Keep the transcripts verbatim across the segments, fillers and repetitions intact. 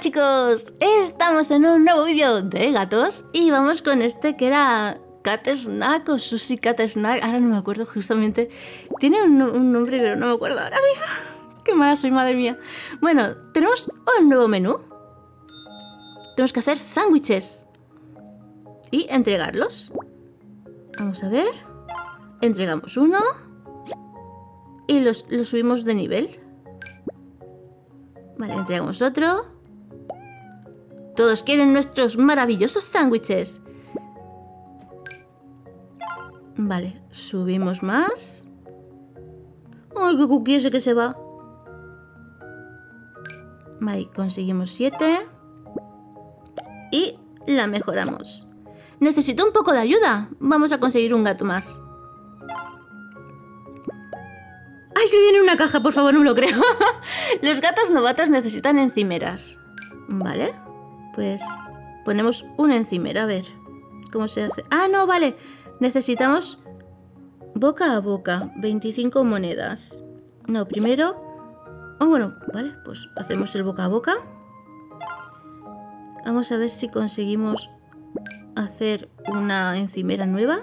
chicos, estamos en un nuevo vídeo de gatos y vamos con este que era Cat Snack o Sushi Cat Snack, ahora no me acuerdo justamente, tiene un, un nombre pero no me acuerdo ahora mismo, qué mala soy, madre mía. Bueno, tenemos un nuevo menú, tenemos que hacer sándwiches y entregarlos, vamos a ver, entregamos uno y los, los subimos de nivel. Vale, entregamos otro. Todos quieren nuestros maravillosos sándwiches. Vale, subimos más. ¡Ay, qué cookie ese que se va! Vale, conseguimos siete. Y la mejoramos. Necesito un poco de ayuda. Vamos a conseguir un gato más. ¡Ay, que viene una caja! Por favor, no me lo creo. Los gatos novatos necesitan encimeras. Vale. Pues ponemos una encimera. A ver cómo se hace. Ah, no, vale. Necesitamos boca a boca. veinticinco monedas. No, primero... Oh, bueno, vale. Pues hacemos el boca a boca. Vamos a ver si conseguimos hacer una encimera nueva.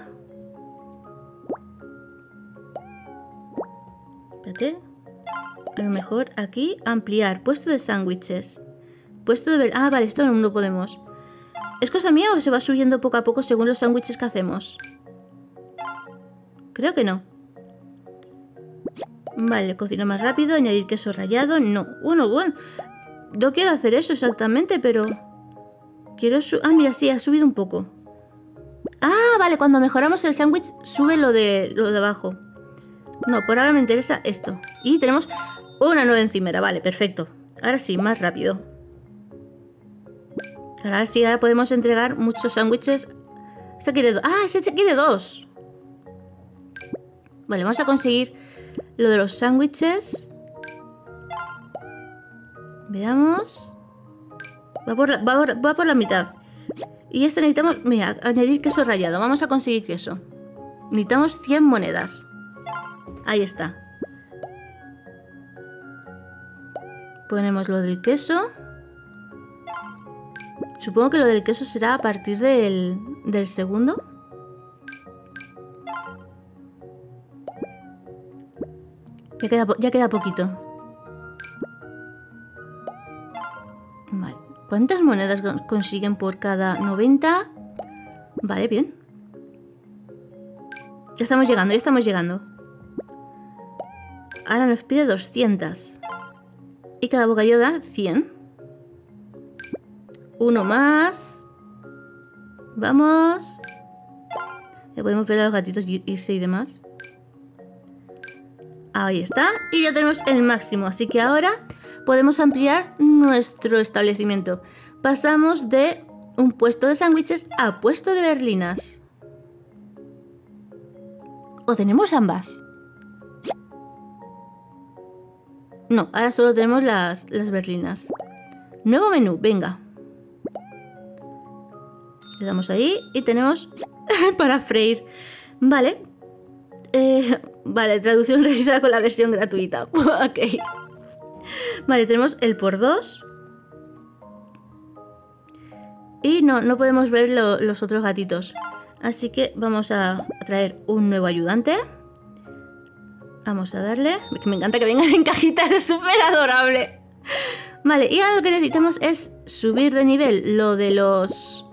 Espérate. A lo mejor aquí ampliar. Puesto de sándwiches. Puesto de... Ah, vale, esto no lo podemos. ¿Es cosa mía o se va subiendo poco a poco según los sándwiches que hacemos? Creo que no. Vale, cocino más rápido. Añadir queso rallado. No. Bueno, bueno. No quiero hacer eso exactamente, pero... Quiero su... Ah, mira, sí, ha subido un poco. Ah, vale, cuando mejoramos el sándwich sube lo de, lo de abajo. No, por ahora me interesa esto. Y tenemos... Una nueva encimera, vale, perfecto. Ahora sí, más rápido. Ahora sí, ahora podemos entregar muchos sándwiches. Este quiere dos. ¡Ah, ese quiere dos! Vale, vamos a conseguir lo de los sándwiches. Veamos. Va por la, va por, va por la mitad. Y este necesitamos... Mira, añadir queso rallado. Vamos a conseguir queso. Necesitamos cien monedas. Ahí está. Ponemos lo del queso. Supongo que lo del queso será a partir del, del segundo. Ya queda, ya queda poquito. Vale. ¿Cuántas monedas consiguen por cada noventa? Vale, bien. Ya estamos llegando, ya estamos llegando. Ahora nos pide doscientas. Y cada bocadillo da cien. Uno más. Vamos. Ya podemos ver a los gatitos irse y demás. Ahí está. Y ya tenemos el máximo. Así que ahora podemos ampliar nuestro establecimiento. Pasamos de un puesto de sándwiches a puesto de berlinas. ¿O tenemos ambas? No, ahora solo tenemos las, las berlinas. Nuevo menú, venga. Le damos ahí y tenemos para freír. Vale. Eh, vale, traducción realizada con la versión gratuita. Ok. Vale, tenemos el por dos. Y no, no podemos ver lo, los otros gatitos. Así que vamos a traer un nuevo ayudante. Vamos a darle... Me encanta que vengan en cajitas, es súper adorable. Vale, y ahora lo que necesitamos es subir de nivel lo de los...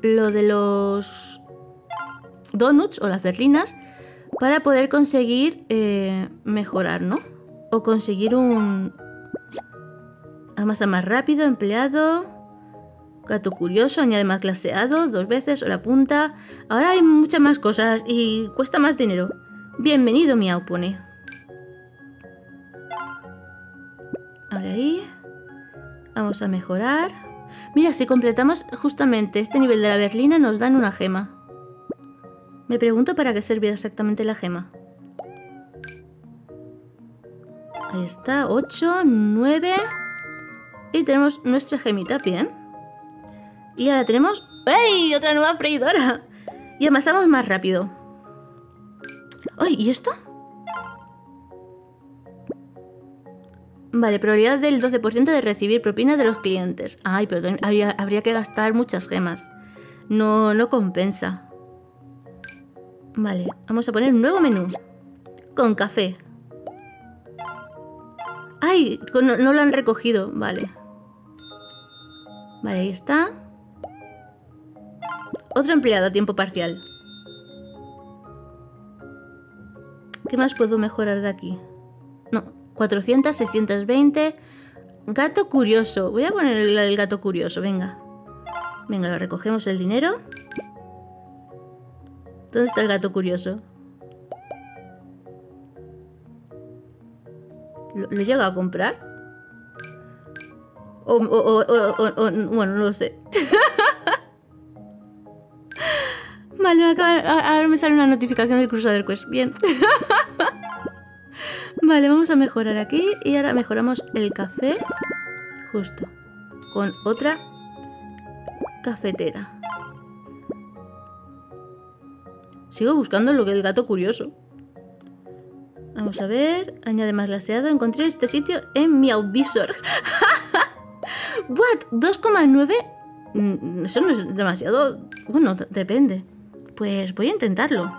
Lo de los... donuts o las berlinas para poder conseguir eh, mejorar, ¿no? O conseguir un... Amasa más rápido, empleado... Gato curioso, añade más claseado, dos veces, hora punta... Ahora hay muchas más cosas y cuesta más dinero. Bienvenido, Miau, pone. Ahora ahí. Vamos a mejorar. Mira, si completamos justamente este nivel de la berlina, nos dan una gema. Me pregunto para qué servirá exactamente la gema. Ahí está, ocho, nueve. Y tenemos nuestra gemita, bien. Y ahora tenemos... ¡Ey! Otra nueva freidora. Y amasamos más rápido. ¡Ay! ¿Y esto? Vale, probabilidad del doce por ciento de recibir propinas de los clientes. Ay, perdón, habría, habría que gastar muchas gemas. No, no compensa. Vale, vamos a poner un nuevo menú. Con café. ¡Ay! No, no lo han recogido. Vale. Vale, ahí está. Otro empleado a tiempo parcial. ¿Qué más puedo mejorar de aquí? No, cuatrocientos, seiscientos veinte. Gato curioso. Voy a poner el, el gato curioso, venga. Venga, recogemos el dinero. ¿Dónde está el gato curioso? ¿Lo, lo he llegado a comprar? O, o, o, o, o, o bueno, no lo sé. Vale, me acaba, ahora me sale una notificación del Crusader Quest. Bien. Vale, vamos a mejorar aquí. Y ahora mejoramos el café. Justo. Con otra cafetera. Sigo buscando lo que el gato curioso. Vamos a ver. Añade más glaseado. Encontré este sitio en Miauvisor. What? ¿dos coma nueve? Eso no es demasiado. Bueno, depende. Pues voy a intentarlo.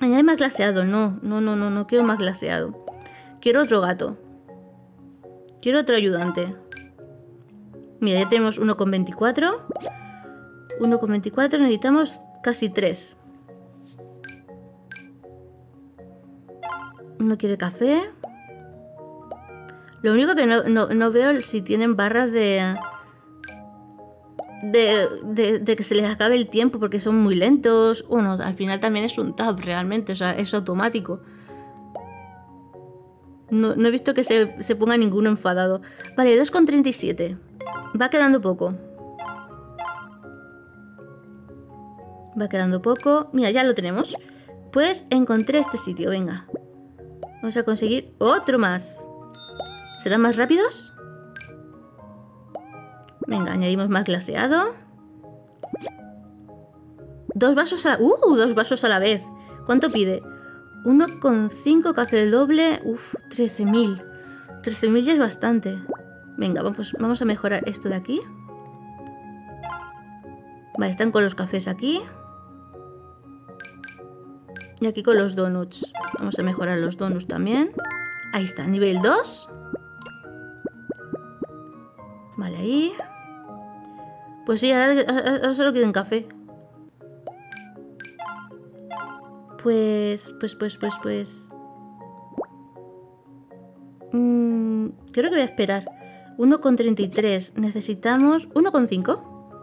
Añade más glaseado. No, no, no, no, no quiero más glaseado. Quiero otro gato. Quiero otro ayudante. Mira, ya tenemos uno coma veinticuatro. uno coma veinticuatro. Necesitamos casi tres. No quiere café. Lo único que no, no, no veo es si tienen barras de, de, de... de que se les acabe el tiempo porque son muy lentos. Bueno, al final también es un tab realmente, o sea, es automático. No, no he visto que se, se ponga ninguno enfadado. Vale, dos coma treinta y siete. Va quedando poco. Va quedando poco. Mira, ya lo tenemos. Pues encontré este sitio, venga. Vamos a conseguir otro más. ¿Serán más rápidos? Venga, añadimos más glaseado. Dos vasos a la... ¡Uh! Dos vasos a la vez. ¿Cuánto pide? uno coma cinco café doble. Uf, trece mil. trece mil ya es bastante. Venga, vamos, vamos a mejorar esto de aquí. Vale, están con los cafés aquí. Y aquí con los donuts. Vamos a mejorar los donuts también. Ahí está, nivel dos. Vale, ahí. Pues sí, ahora, ahora solo quieren café. Pues, pues, pues, pues, pues. Mm, creo que voy a esperar. uno coma treinta y tres. Necesitamos uno coma cinco.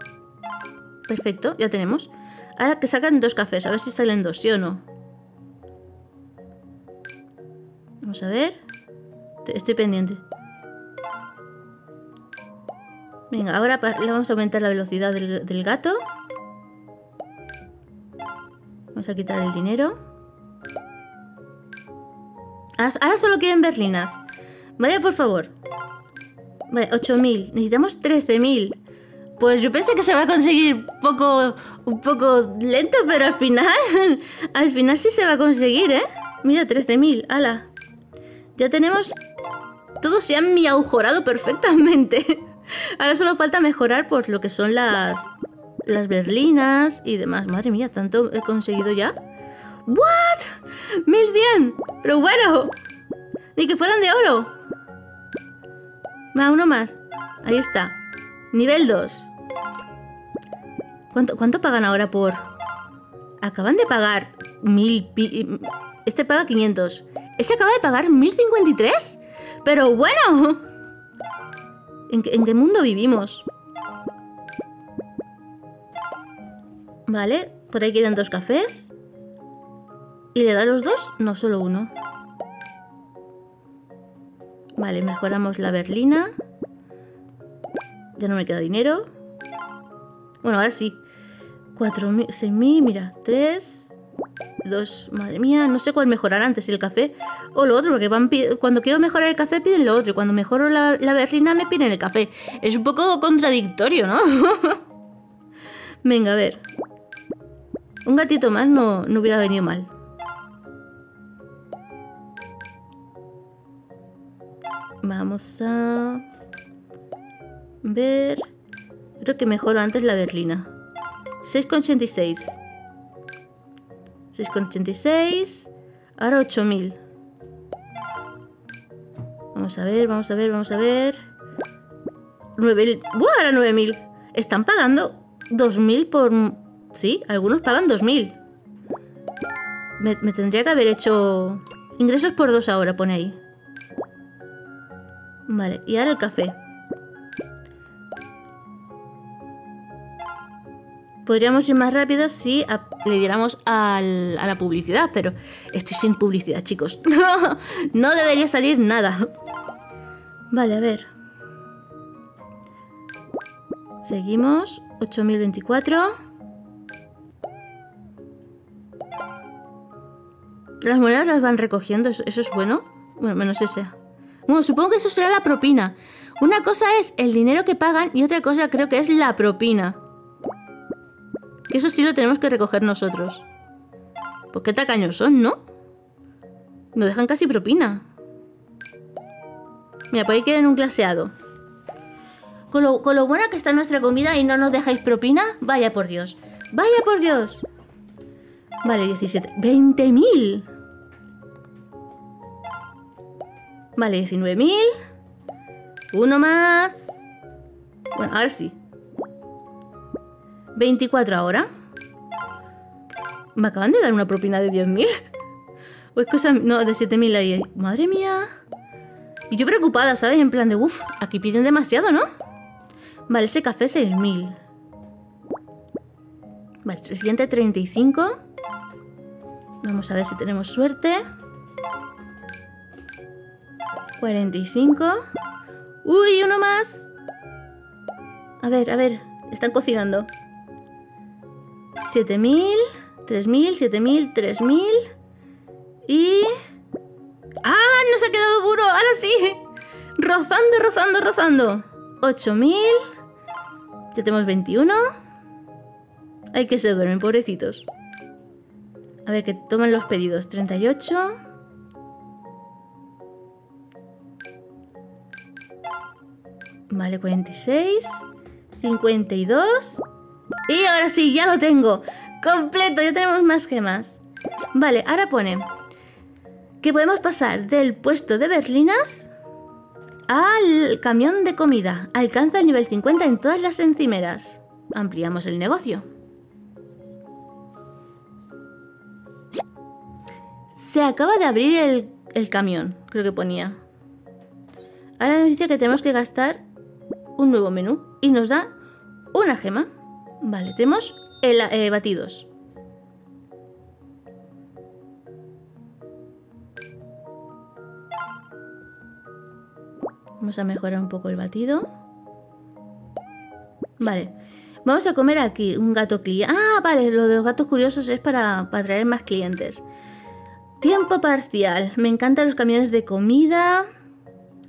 Perfecto, ya tenemos. Ahora que sacan dos cafés, a ver si salen dos, ¿sí o no? Vamos a ver. Estoy pendiente. Venga, ahora le vamos a aumentar la velocidad del, del gato. Vamos a quitar el dinero. Ahora, ahora solo quieren berlinas. Vaya, por favor. Vale, ocho mil. Necesitamos trece mil. Pues yo pensé que se va a conseguir poco, un poco lento, pero al final, al final sí se va a conseguir, ¿eh? Mira, trece mil, ala. Ya tenemos... Todos se han miaujorado perfectamente. Ahora solo falta mejorar por lo que son las, las berlinas y demás. Madre mía, ¿tanto he conseguido ya? ¿What? mil cien. Pero bueno, ni que fueran de oro. Va, uno más. Ahí está. Nivel dos. ¿Cuánto, ¿Cuánto pagan ahora por...? Acaban de pagar mil... Pi... Este paga quinientos. ¿Este acaba de pagar mil cincuenta y tres? Pero bueno... ¿En qué, en qué mundo vivimos? Vale, por ahí quedan dos cafés. ¿Y le da los dos? No, solo uno. Vale, mejoramos la berlina. Ya no me queda dinero. Bueno, ahora sí. cuatro mil, seis mil, mira. tres, dos. Madre mía, no sé cuál mejorar antes, el café o lo otro, porque van, cuando quiero mejorar el café piden lo otro y cuando mejoro la, la berlina me piden el café. Es un poco contradictorio, ¿no? Venga, a ver. Un gatito más no, no hubiera venido mal. Vamos a ver. Creo que mejoró antes la berlina. seis coma ochenta y seis. seis coma ochenta y seis. Ahora ocho mil. Vamos a ver, vamos a ver, vamos a ver. nueve mil. ¡Buah! Ahora nueve mil. Están pagando dos mil por... Sí, algunos pagan dos mil. Me, me tendría que haber hecho... Ingresos por dos ahora, pone ahí. Vale, y ahora el café. Podríamos ir más rápido si a, le diéramos al, a la publicidad, pero estoy sin publicidad, chicos. No debería salir nada. Vale, a ver. Seguimos. ocho mil veinticuatro. Las monedas las van recogiendo, eso, eso es bueno. Bueno, menos ese. Bueno, supongo que eso será la propina. Una cosa es el dinero que pagan y otra cosa creo que es la propina. Que eso sí lo tenemos que recoger nosotros. Pues qué tacaños son, ¿no? Nos dejan casi propina. Mira, pues ahí queda en un claseado. Con lo, con lo buena que está nuestra comida y no nos dejáis propina, vaya por Dios. ¡Vaya por Dios! Vale, diecisiete. ¡veinte mil! Vale, diecinueve mil. Uno más. Bueno, ahora sí. veinticuatro ahora. Me acaban de dar una propina de diez mil. O es cosa... No, de siete mil ahí. Madre mía. Y yo preocupada, ¿sabes? En plan de... Uf, aquí piden demasiado, ¿no? Vale, ese café seis mil. Vale, trescientos treinta y cinco. Vamos a ver si tenemos suerte. cuarenta y cinco. ¡Uy, uno más! A ver, a ver. Están cocinando. siete mil, tres mil, siete mil, tres mil. Y... ¡Ah! Nos ha quedado puro. Ahora sí. Rozando, rozando, rozando. ocho mil. Ya tenemos veintiuno. Hay que se duermen, pobrecitos. A ver, que toman los pedidos. treinta y ocho. Vale, cuarenta y seis. cincuenta y dos. Y ahora sí, ya lo tengo. Completo, ya tenemos más gemas. Vale, ahora pone que podemos pasar del puesto de berlinas al camión de comida. Alcanza el nivel cincuenta en todas las encimeras. Ampliamos el negocio. Se acaba de abrir el, el camión, creo que ponía. Ahora nos dice que tenemos que gastar un nuevo menú. Y nos da una gema. Vale, tenemos el, eh, batidos. Vamos a mejorar un poco el batido. Vale. Vamos a comer aquí un gato cliente. Ah, vale, lo de los gatos curiosos es para, para traer más clientes. Tiempo parcial. Me encantan los camiones de comida.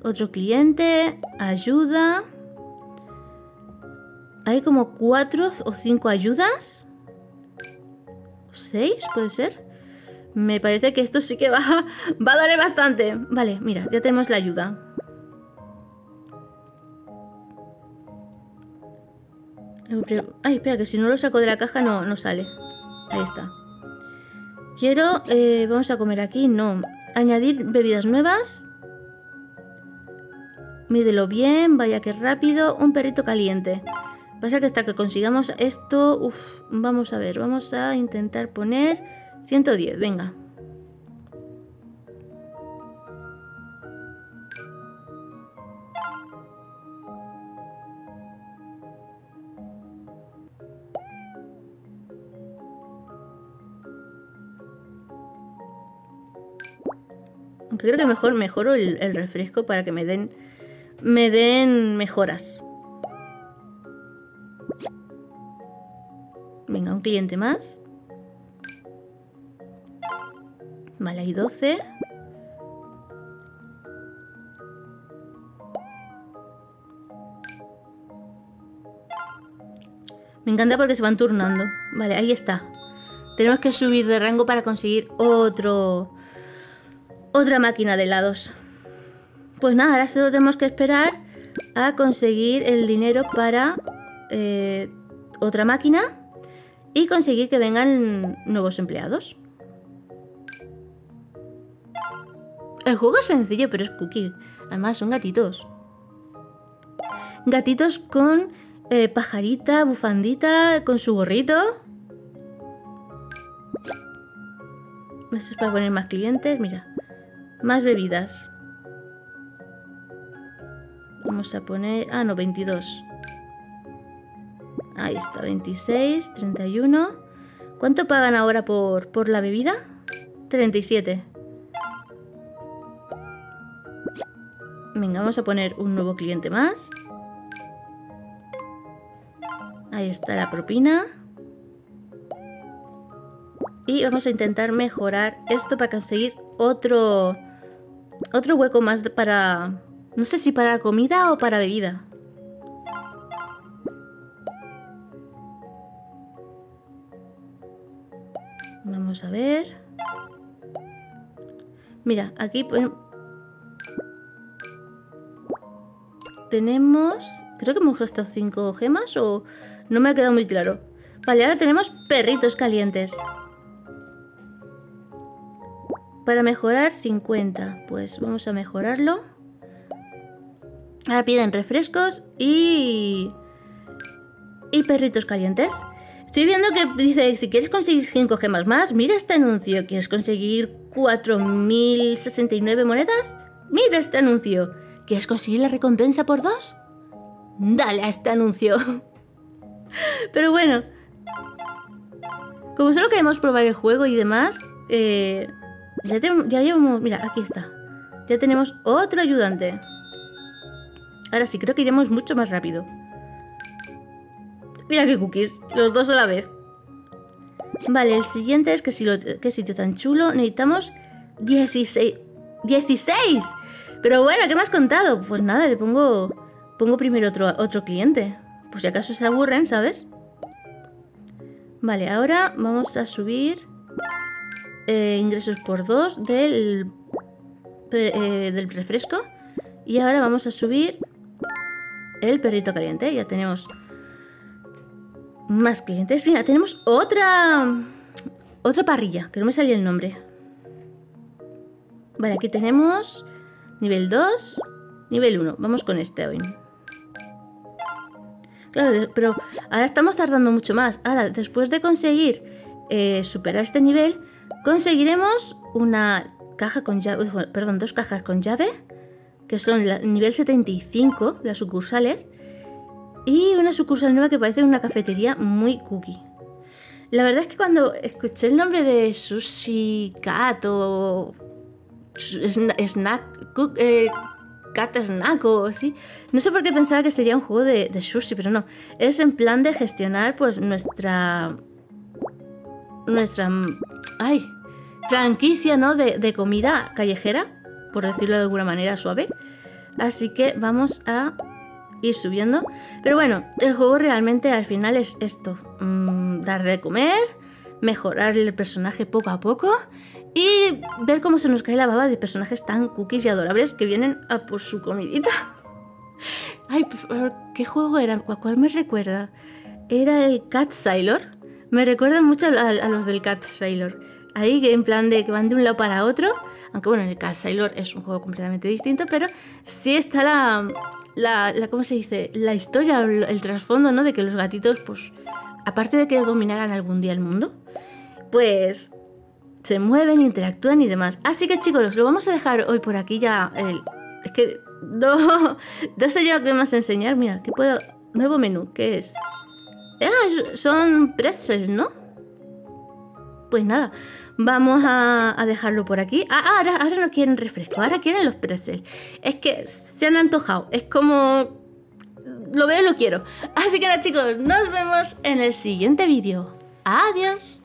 Otro cliente. Ayuda. Hay como cuatro o cinco ayudas. ¿Seis? ¿Puede ser? Me parece que esto sí que va, va a doler bastante. Vale, mira, ya tenemos la ayuda. Ay, espera, que si no lo saco de la caja no, no sale. Ahí está. Quiero... Eh, vamos a comer aquí. No. Añadir bebidas nuevas. Mídelo bien. Vaya que rápido. Un perrito caliente. Pasa que hasta que consigamos esto... Uf, vamos a ver, vamos a intentar poner ciento diez, venga. Aunque creo que mejor mejoro el, el refresco para que me den, me den mejoras. Venga, un cliente más. Vale, hay doce. Me encanta porque se van turnando. Vale, ahí está. Tenemos que subir de rango para conseguir otro... Otra máquina de helados. Pues nada, ahora solo tenemos que esperar a conseguir el dinero para eh, otra máquina y conseguir que vengan nuevos empleados. El juego es sencillo, pero es cookie. Además, son gatitos. Gatitos con eh, pajarita, bufandita, con su gorrito. Esto es para poner más clientes, mira. Más bebidas. Vamos a poner... Ah, no, veintidós. Ahí está, veintiséis, treinta y uno. ¿Cuánto pagan ahora por, por la bebida? treinta y siete. Venga, vamos a poner un nuevo cliente más. Ahí está la propina. Y vamos a intentar mejorar esto para conseguir otro, otro hueco más para... No sé si para comida o para bebida. Vamos a ver. Mira, aquí pues, tenemos... Creo que hemos gastado cinco gemas o... No me ha quedado muy claro. Vale, ahora tenemos perritos calientes. Para mejorar cincuenta. Pues vamos a mejorarlo. Ahora piden refrescos y... Y perritos calientes. Estoy viendo que dice, si quieres conseguir cinco gemas más, mira este anuncio. ¿Quieres conseguir cuatro mil sesenta y nueve monedas? Mira este anuncio. ¿Quieres conseguir la recompensa por dos? Dale a este anuncio. Pero bueno, como solo queremos probar el juego y demás, eh, ya, te, ya llevamos... Mira, aquí está. Ya tenemos otro ayudante. Ahora sí, creo que iremos mucho más rápido. Mira qué cookies, los dos a la vez. Vale, el siguiente es que si lo, qué sitio tan chulo. Necesitamos dieciséis. ¡dieciséis! Pero bueno, ¿qué me has contado? Pues nada, le pongo pongo primero otro, otro cliente. Por si acaso se aburren, ¿sabes? Vale, ahora vamos a subir eh, ingresos por dos del, eh, del refresco. Y ahora vamos a subir el perrito caliente. Ya tenemos más clientes. Mira, tenemos otra otra parrilla, que no me salía el nombre. Vale, aquí tenemos nivel dos, nivel uno. Vamos con este hoy. Claro, pero ahora estamos tardando mucho más. Ahora, después de conseguir eh, superar este nivel, conseguiremos una caja con llave, perdón, dos cajas con llave, que son la, nivel setenta y cinco, las sucursales, y una sucursal nueva que parece una cafetería muy cookie. La verdad es que cuando escuché el nombre de Sushi Cat o Snack, cook, eh, Cat Snack o así, no sé por qué pensaba que sería un juego de, de sushi, pero no. Es en plan de gestionar pues nuestra... Nuestra... ¡Ay! Franquicia, ¿no? De, de comida callejera, por decirlo de alguna manera suave. Así que vamos a ir subiendo. Pero bueno, el juego realmente al final es esto. Mm, dar de comer, mejorar el personaje poco a poco y ver cómo se nos cae la baba de personajes tan cookies y adorables que vienen a por su comidita. Ay, por favor, ¿qué juego era? ¿Cuál me recuerda? Era el Cat Sailor. Me recuerda mucho a, a los del Cat Sailor. Ahí que en plan de que van de un lado para otro. Aunque bueno, en el Cat Sailor es un juego completamente distinto, pero sí está la, la, la ¿cómo se dice? La historia, el, el trasfondo, ¿no? De que los gatitos, pues, aparte de que dominaran algún día el mundo, pues se mueven, interactúan y demás. Así que chicos, lo vamos a dejar hoy por aquí ya. El, es que no, no sé yo qué más enseñar. Mira, ¿qué puedo? Nuevo menú, ¿qué es? Ah, son pretzels, ¿no? Pues nada, vamos a, a dejarlo por aquí. Ah, ahora, ahora no quieren refresco, ahora quieren los pretzels. Es que se han antojado, es como... Lo veo y lo quiero. Así que nada chicos, nos vemos en el siguiente vídeo. Adiós.